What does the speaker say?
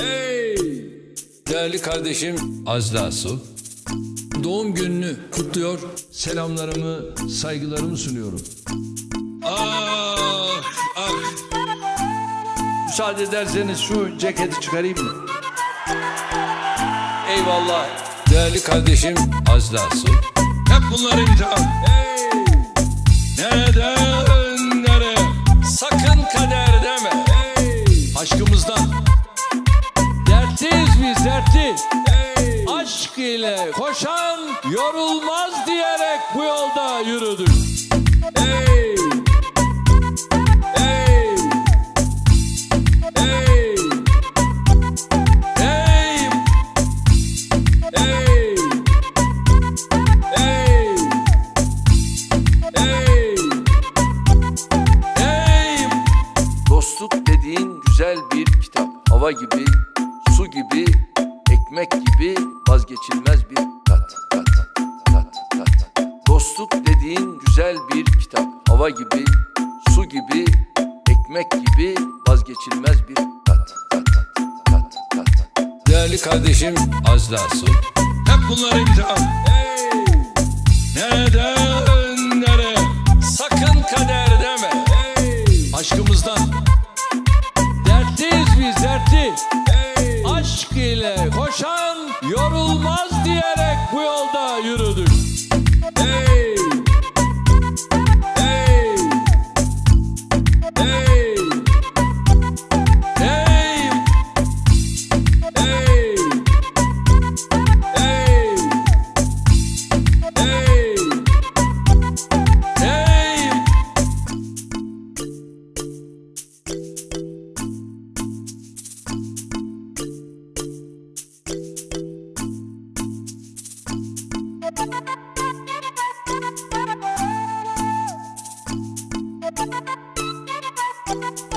Hey! Değerli kardeşim Azrasu, doğum gününü kutluyor, selamlarımı, saygılarımı sunuyorum. Ah! Ah! Müsaade ederseniz şu ceketi çıkarayım mı? Eyvallah. Değerli kardeşim Azrasu, hep bunları imtihan. Hey! Nereden nereye? Sakın kader deme. Hey! Aşkımızdan. Dertliyiz biz, dertli. Hey! Aşk ile koşan yorulmaz diyerek bu yolda yürüdük. Hey! Hey! Hey! Hey! Hey! Dostluk dediğin güzel bir kitap. Hava gibi, su gibi, ekmek gibi vazgeçilmez bir tat. Dostluk dediğin güzel bir kitap. Hava gibi, su gibi, ekmek gibi vazgeçilmez bir tat. Değerli kardeşim Azrasu, hep bunları imtihan. Hey! Nereden nereye? Sakın kader deme. Hey! Aşkımızdan. Hey! Aşk ile koşan yorulmaz diyerek bu yolda yürüdük. Hey! Hey! Hey! Hey! Hey! Hey! Hey!